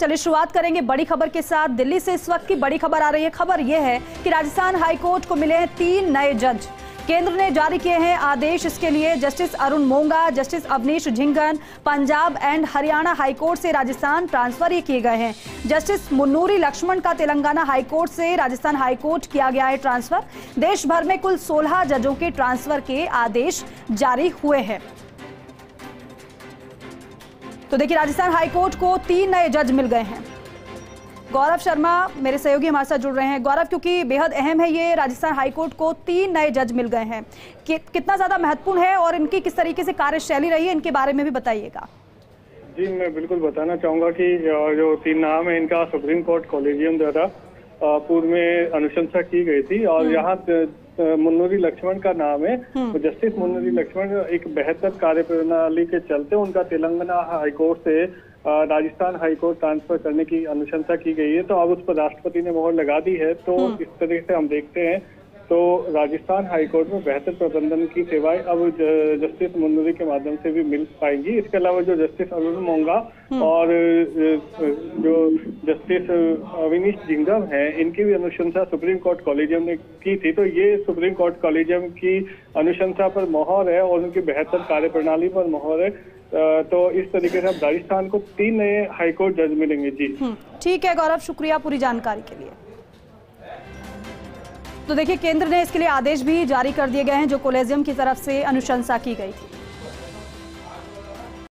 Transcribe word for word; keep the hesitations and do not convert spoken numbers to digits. चलिए शुरुआत करेंगे बड़ी खबर के साथ। दिल्ली से इस वक्त की बड़ी खबर आ रही है। खबर यह है कि राजस्थान हाई कोर्ट को मिले हैं तीन नए जज। केंद्र ने जारी किए हैं आदेश। इसके लिए justice Arun Monga, justice Avneesh Jhingan Punjab and Haryana high court से राजस्थान ट्रांसफर ये किए गए हैं। जस्टिस मुन्नूरी लक्ष्मण का तेलंगाना हाई कोर्ट से राजस्थान हाई कोर्ट किया गया है ट्रांसफर। देश भर में कुल सोलह जजों के ट्रांसफर के आदेश जारी हुए हैं। तो देखिए, राजस्थान हाई कोर्ट को तीन नए जज मिल गए हैं। गौरव शर्मा मेरे सहयोगी हमारे साथ जुड़ रहे हैं। गौरव, क्योंकि बेहद अहम है ये, राजस्थान हाई कोर्ट को तीन नए जज मिल गए हैं, कि, कितना ज़्यादा महत्वपूर्ण है और इनकी किस तरीके से कार्यशैली रही है, इनके बारे में भी बताइएगा। जी, मैं बिल्कुल बताना चाहूँगा कि जो तीन नाम है इनका सुप्रीम कोर्ट कॉलेजियम द्वारा पूर्व में अनुशंसा की गई थी और यहाँ मुन्नूरी लक्ष्मण का नाम है। जस्टिस मुन्नूरी लक्ष्मण एक बेहतर कार्य प्रणाली के चलते उनका तेलंगाना हाईकोर्ट से राजस्थान हाईकोर्ट ट्रांसफर करने की अनुशंसा की गई है। तो अब उस पर राष्ट्रपति ने मोहर लगा दी है। तो इस तरह से हम देखते हैं तो राजस्थान हाईकोर्ट में बेहतर प्रबंधन की सेवाएं अब जस्टिस मुन्नूरी के माध्यम से भी मिल पाएंगी। इसके अलावा जो जस्टिस अरुण मोंगा और जो जस्टिस अवनीश जिंगम हैं, इनकी भी अनुशंसा सुप्रीम कोर्ट कॉलेजियम ने की थी। तो ये सुप्रीम कोर्ट कॉलेजियम की अनुशंसा पर मोहर है और उनकी बेहतर कार्यप्रणाली पर मोहर है। तो इस तरीके से अब राजस्थान को तीन नए हाईकोर्ट जज मिलेंगे। जी ठीक है गौरव, शुक्रिया पूरी जानकारी के लिए। तो देखिए, केंद्र ने इसके लिए आदेश भी जारी कर दिए गए हैं जो कोलेजियम की तरफ से अनुशंसा की गई थी।